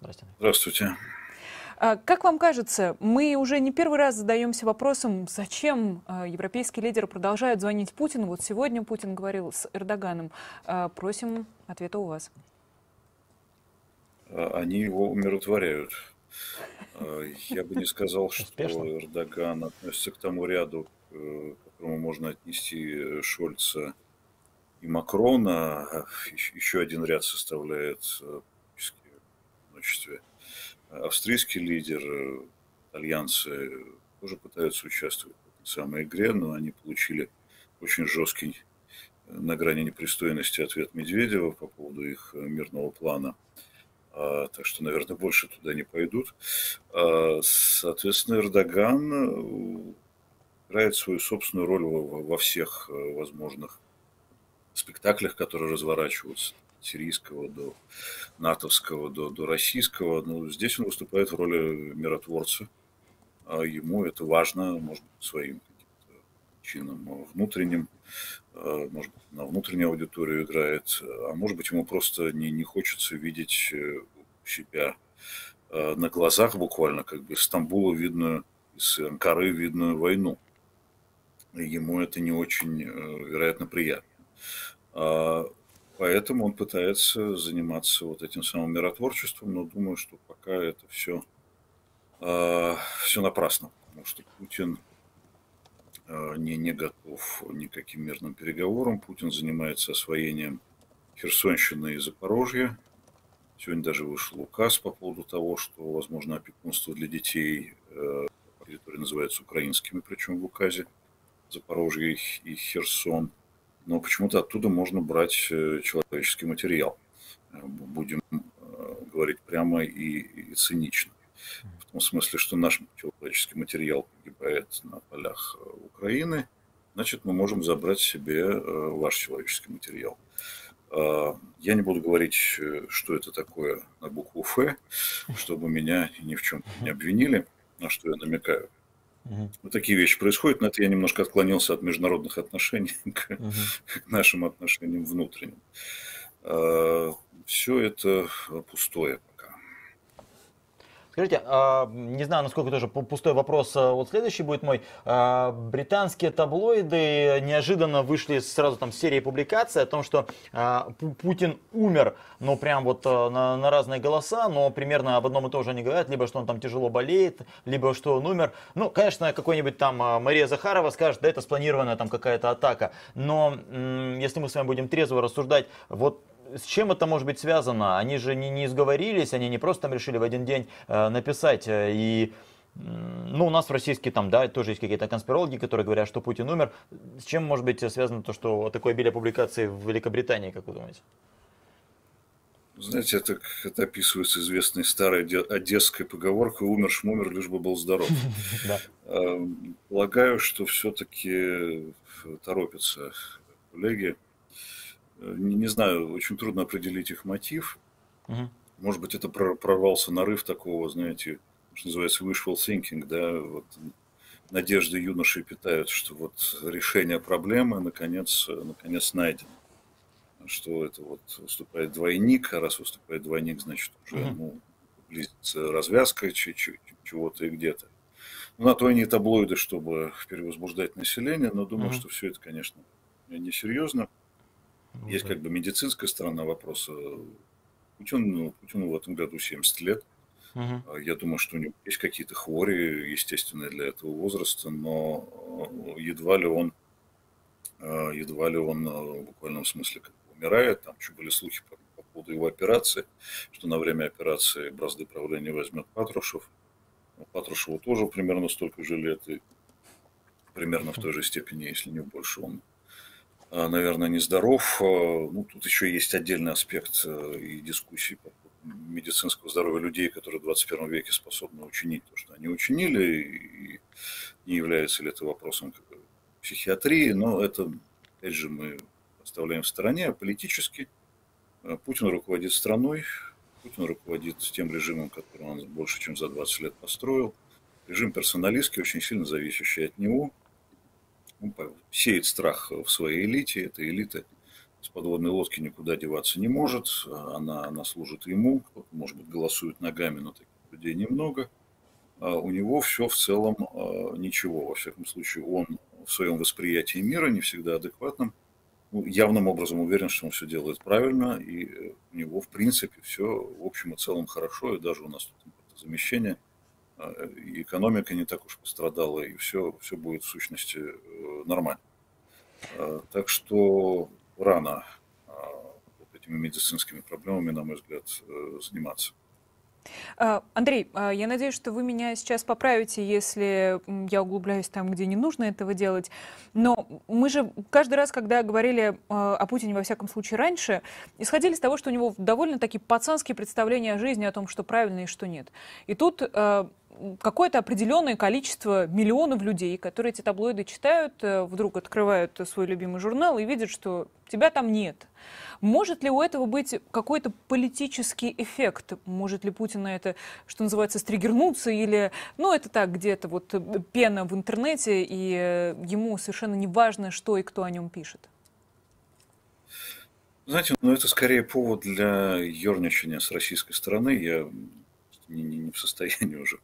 Здравствуйте. Здравствуйте. Как вам кажется, мы уже не первый раз задаемся вопросом, зачем европейские лидеры продолжают звонить Путину? Вот сегодня Путин говорил с Эрдоганом. Просим ответа у вас. Они его умиротворяют. Я бы не сказал, что Эрдоган относится к тому ряду, к которому можно отнести Шольца и Макрона. Еще один ряд составляет в одиночестве. Австрийский лидер, итальянцы тоже пытаются участвовать в этой самой игре, но они получили очень жесткий, на грани непристойности, ответ Медведева по поводу их мирного плана. Так что, наверное, больше туда не пойдут. Соответственно, Эрдоган играет свою собственную роль во всех возможных спектаклях, которые разворачиваются. От сирийского до натовского, до российского. Но здесь он выступает в роли миротворца. Ему это важно, может быть, своим чином внутренним. Может быть, на внутреннюю аудиторию играет. А может быть, ему просто не хочется видеть себя на глазах буквально, как бы из Стамбула видно, из Анкары видно войну. Ему это не очень, вероятно, приятно. Поэтому он пытается заниматься вот этим самым миротворчеством, но думаю, что пока это все напрасно, потому что Путин не готов никаким мирным переговорам. Путин занимается освоением Херсонщины и Запорожья. Сегодня даже вышел указ по поводу того, что возможно опекунство для детей. Территория называется украинскими, причем в указе Запорожье и Херсон. Но почему-то оттуда можно брать человеческий материал. Будем говорить прямо и цинично. В том смысле, что наш человеческий материал погибает на полях Украины, значит, мы можем забрать себе ваш человеческий материал. Я не буду говорить, что это такое на букву «Ф», чтобы меня ни в чем не обвинили, на что я намекаю. Вот такие вещи происходят, но это я немножко отклонился от международных отношений к нашим отношениям внутренним. Все это пустое пока. Скажите, не знаю, насколько тоже пустой вопрос, вот следующий будет мой. Британские таблоиды неожиданно вышли сразу там с серии публикаций о том, что Путин умер, ну прям вот на разные голоса, но примерно об одном и том же они говорят, либо что он там тяжело болеет, либо что он умер. Ну, конечно, какой-нибудь там Мария Захарова скажет, да это спланированная там какая-то атака, но если мы с вами будем трезво рассуждать, вот с чем это может быть связано? Они же не сговорились, они не просто там решили в один день написать. И, ну, у нас в российские там, да, тоже есть какие-то конспирологи, которые говорят, что Путин умер. С чем может быть связано то, что такое обилие публикации в Великобритании, как вы думаете? Знаете, это описывается известной старой одесской поговоркой «умер шмумер, лишь бы был здоров». Полагаю, что все-таки торопятся коллеги. Не знаю, очень трудно определить их мотив. Может быть, это прорвался нарыв такого, знаете, что называется wishful thinking, да, вот надежды юноши питают, что вот решение проблемы наконец найдено. Что это вот выступает двойник, а раз выступает двойник, значит, уже близится развязка чего-то и где-то. Ну, на то они и таблоиды, чтобы перевозбуждать население, но думаю, что все это, конечно, несерьезно. Есть как бы медицинская сторона вопроса. Путину в этом году 70 лет. Я думаю, что у него есть какие-то хвори, естественные для этого возраста, но едва ли он в буквальном смысле как бы умирает. Там еще были слухи по поводу его операции, что на время операции бразды правления возьмет Патрушев. Патрушеву тоже примерно столько же лет, и примерно в той же степени, если не больше, он, наверное, нездоров. Ну, тут еще есть отдельный аспект и дискуссии по медицинскому здоровью людей, которые в 21 веке способны учинить то, что они учинили, и не является ли это вопросом психиатрии, но это, опять же, мы оставляем в стороне. Политически Путин руководит страной, Путин руководит тем режимом, который он больше, чем за 20 лет построил. Режим персоналистский, очень сильно зависящий от него. Сеет страх в своей элите, эта элита с подводной лодки никуда деваться не может, она служит ему, может быть, голосует ногами, но таких людей немного. У него все в целом ничего, во всяком случае, он в своем восприятии мира не всегда адекватным, явным образом уверен, что он все делает правильно, и у него, в принципе, все в общем и целом хорошо, и даже у нас тут замещение, и экономика не так уж пострадала, и все будет в сущности нормально. Так что рано этими медицинскими проблемами, на мой взгляд, заниматься. Андрей, я надеюсь, что вы меня сейчас поправите, если я углубляюсь там, где не нужно этого делать. Но мы же каждый раз, когда говорили о Путине, во всяком случае раньше, исходили из того, что у него довольно-таки пацанские представления о жизни, о том, что правильно и что нет. И тут какое-то определенное количество миллионов людей, которые эти таблоиды читают, вдруг открывают свой любимый журнал и видят, что тебя там нет. Может ли у этого быть какой-то политический эффект? Может ли Путин на это, что называется, стригернуться? Или, ну, это так, где-то вот пена в интернете, и ему совершенно не важно, что и кто о нем пишет? Знаете, ну, это скорее повод для ерничания с российской стороны. Я не в состоянии уже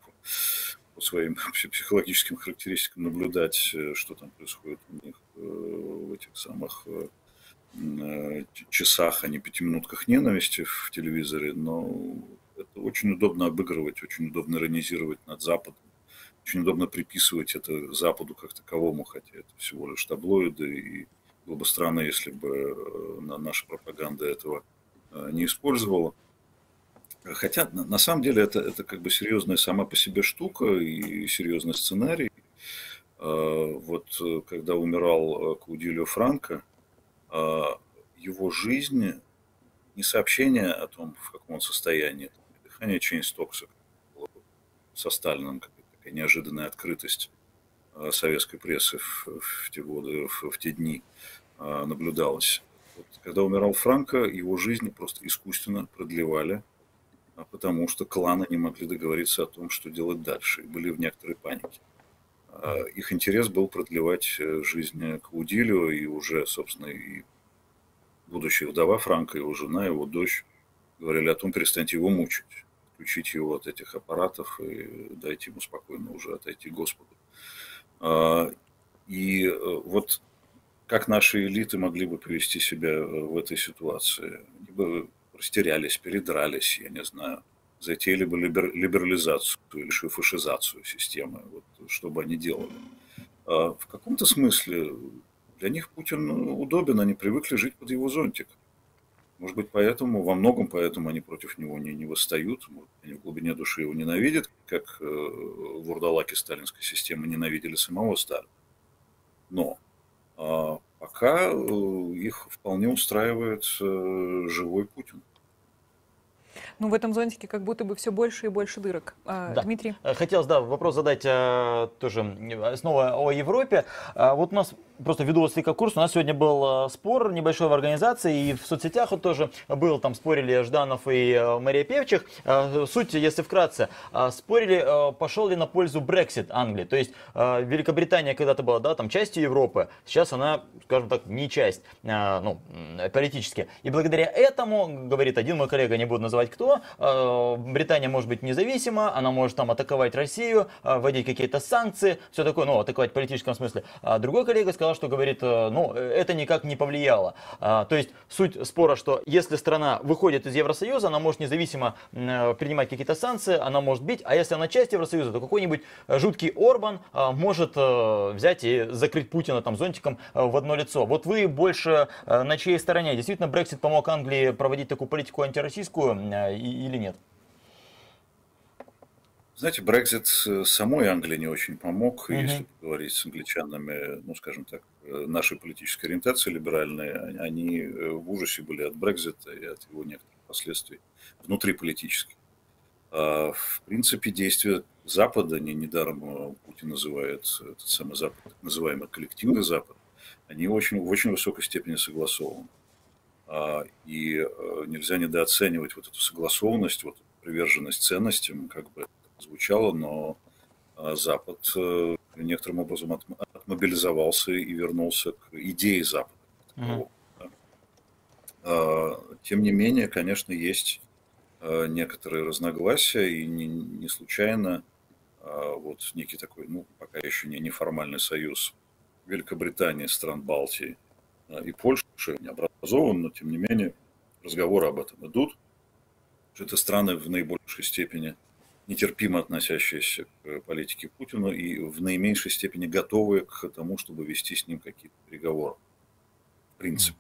по своим психологическим характеристикам наблюдать, что там происходит у них в этих самых часах, а не 5 минутках ненависти в телевизоре, но это очень удобно обыгрывать, очень удобно иронизировать над Западом, очень удобно приписывать это Западу как таковому, хотя это всего лишь таблоиды, и было бы странно, если бы наша пропаганда этого не использовала. Хотя, на самом деле, это как бы серьезная сама по себе штука и серьезный сценарий. Вот когда умирал Каудильо Франко, его жизнь, не сообщение о том, в каком он состоянии, дыхание Чейнстокса со Сталином, такая неожиданная открытость советской прессы в те годы, в те дни наблюдалась. Вот, когда умирал Франко, его жизнь просто искусственно продлевали, потому что кланы не могли договориться о том, что делать дальше, и были в некоторой панике. Их интерес был продлевать жизнь Каудильо, и уже, собственно, и будущая вдова Франко, его жена, его дочь говорили о том, перестаньте его мучить, отключите его от этих аппаратов и дайте ему спокойно уже отойти Господу. И вот как наши элиты могли бы повести себя в этой ситуации? Они бы растерялись, передрались, я не знаю, затеяли бы либерализацию или фашизацию системы, вот, что бы они делали. А в каком-то смысле для них Путин удобен, они привыкли жить под его зонтик. Может быть, поэтому, во многом поэтому они против него не восстают, может, они в глубине души его ненавидят, как вурдалаки сталинской системы ненавидели самого Сталина. Но пока их вполне устраивает живой Путин. Ну, в этом зонтике как будто бы все больше и больше дырок. Да. Дмитрий? Хотелось, да, вопрос задать тоже снова о Европе. Вот у нас просто ввиду ослика курса, у нас сегодня был спор небольшой в организации, и в соцсетях он тоже был, там спорили Жданов и Мария Певчих. Суть, если вкратце, спорили, пошел ли на пользу Brexit Англии. То есть Великобритания когда-то была, да, там частью Европы, сейчас она, скажем так, не часть, ну, политически. И благодаря этому, говорит один мой коллега, не буду называть кто, Британия может быть независима, она может там атаковать Россию, вводить какие-то санкции, все такое, ну, атаковать в политическом смысле. А другой коллега сказал, что, говорит, ну, это никак не повлияло. То есть суть спора, что если страна выходит из Евросоюза, она может независимо принимать какие-то санкции, она может бить, а если она часть Евросоюза, то какой-нибудь жуткий Орбан может взять и закрыть Путина там зонтиком в одно лицо. Вот вы больше на чьей стороне? Действительно, Brexit помог Англии проводить такую политику антироссийскую или нет? Знаете, Брексит самой Англии не очень помог, если говорить с англичанами, ну, скажем так, нашей политической ориентации либеральной, они в ужасе были от Брексита и от его некоторых последствий внутриполитических. В принципе, действия Запада, недаром Путин называет этот самый Запад, так называемый коллективный Запад, они в очень высокой степени согласованы. И нельзя недооценивать вот эту согласованность, вот приверженность ценностям, как бы звучало, но Запад некоторым образом отмобилизовался и вернулся к идее Запада. Тем не менее, конечно, есть некоторые разногласия, и не случайно вот некий такой, ну, пока еще не неформальный союз Великобритании, стран Балтии и Польши не образован, но, тем не менее, разговоры об этом идут. Это страны в наибольшей степени нетерпимо относящиеся к политике Путина и в наименьшей степени готовые к тому, чтобы вести с ним какие-то переговоры. В принципе.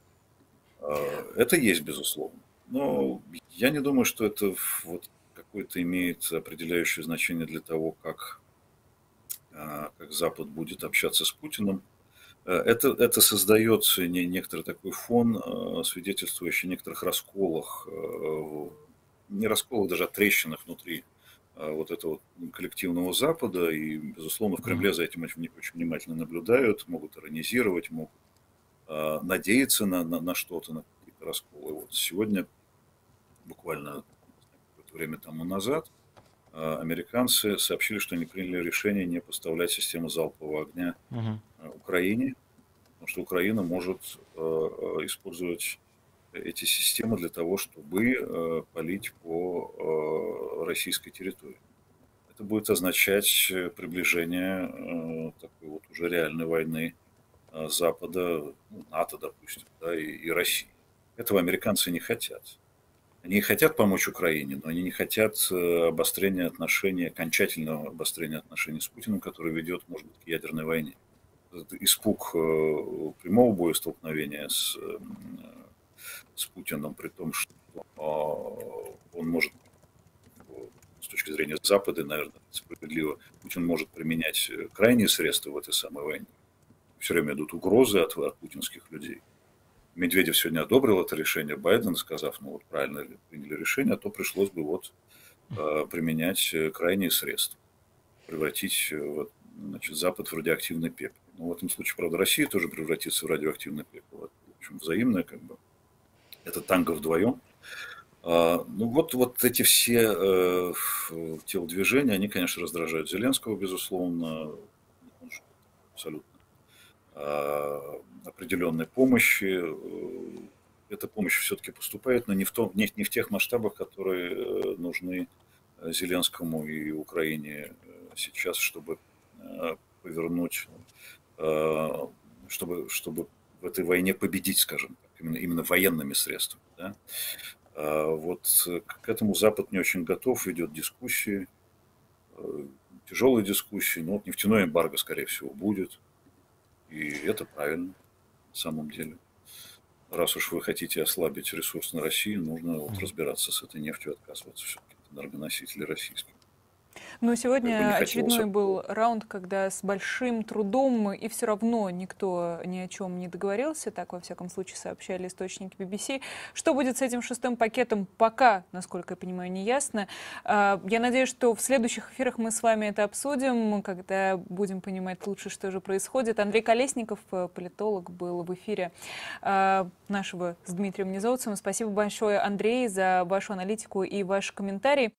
Это есть, безусловно. Но я не думаю, что это вот какое-то имеет определяющее значение для того, как Запад будет общаться с Путиным. Это создает некоторый такой фон, свидетельствующий о некоторых расколах, не расколах, даже трещинах внутри вот этого коллективного Запада. И, безусловно, в Кремле за этим очень внимательно наблюдают, могут иронизировать, могут надеяться на что-то, на какие-то расколы. Вот сегодня, буквально какое-то время тому назад, американцы сообщили, что они приняли решение не поставлять систему залпового огня Украине, потому что Украина может использовать эти системы для того, чтобы палить по российской территории. Это будет означать приближение такой вот уже реальной войны Запада, ну, НАТО, допустим, да, и России. Этого американцы не хотят. Они хотят помочь Украине, но они не хотят обострения отношений, окончательного обострения отношений с Путиным, который ведет, может быть, к ядерной войне. Этот испуг прямого боестолкновения с Путиным, при том, что он может, с точки зрения Запада, наверное, справедливо, Путин может применять крайние средства в этой самой войне. Все время идут угрозы от путинских людей. Медведев сегодня одобрил это решение Байдена, сказав, ну вот правильно приняли решение, а то пришлось бы вот применять крайние средства, превратить вот, значит, Запад в радиоактивный пепел. Но в этом случае, правда, Россия тоже превратится в радиоактивный пепел. В общем, взаимное как бы. Это танго вдвоем. Ну вот эти все телодвижения, они, конечно, раздражают Зеленского, безусловно, абсолютно. Определенной помощи. Эта помощь все-таки поступает, но не в тех масштабах, которые нужны Зеленскому и Украине сейчас, чтобы повернуть, чтобы в этой войне победить, скажем так, именно военными средствами. Да? Вот к этому Запад не очень готов, ведет дискуссии, тяжелые дискуссии, но вот нефтяное эмбарго, скорее всего, будет. И это правильно, на самом деле. Раз уж вы хотите ослабить ресурс на России, нужно вот разбираться с этой нефтью, отказываться все-таки от энергоносителей российских. Но сегодня очередной был раунд, когда с большим трудом и все равно никто ни о чем не договорился, так во всяком случае сообщали источники BBC. Что будет с этим шестым пакетом, пока, насколько я понимаю, не ясно. Я надеюсь, что в следующих эфирах мы с вами это обсудим, когда будем понимать лучше, что же происходит. Андрей Колесников, политолог, был в эфире нашего с Дмитрием Низовцевым. Спасибо большое, Андрей, за вашу аналитику и ваш комментарий.